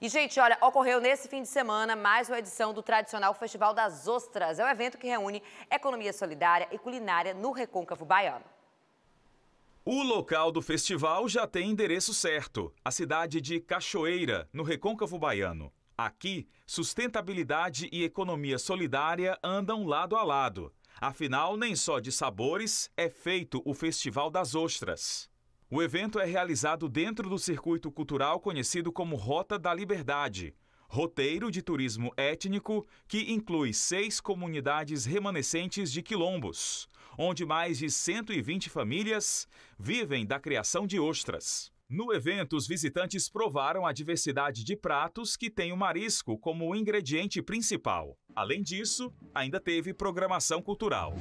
E, gente, olha, ocorreu nesse fim de semana mais uma edição do tradicional Festival das Ostras. É um evento que reúne economia solidária e culinária no Recôncavo Baiano. O local do festival já tem endereço certo, a cidade de Cachoeira, no Recôncavo Baiano. Aqui, sustentabilidade e economia solidária andam lado a lado. Afinal, nem só de sabores é feito o Festival das Ostras. O evento é realizado dentro do circuito cultural conhecido como Rota da Liberdade, roteiro de turismo étnico que inclui 6 comunidades remanescentes de quilombos, onde mais de 120 famílias vivem da criação de ostras. No evento, os visitantes provaram a diversidade de pratos que tem o marisco como ingrediente principal. Além disso, ainda teve programação cultural.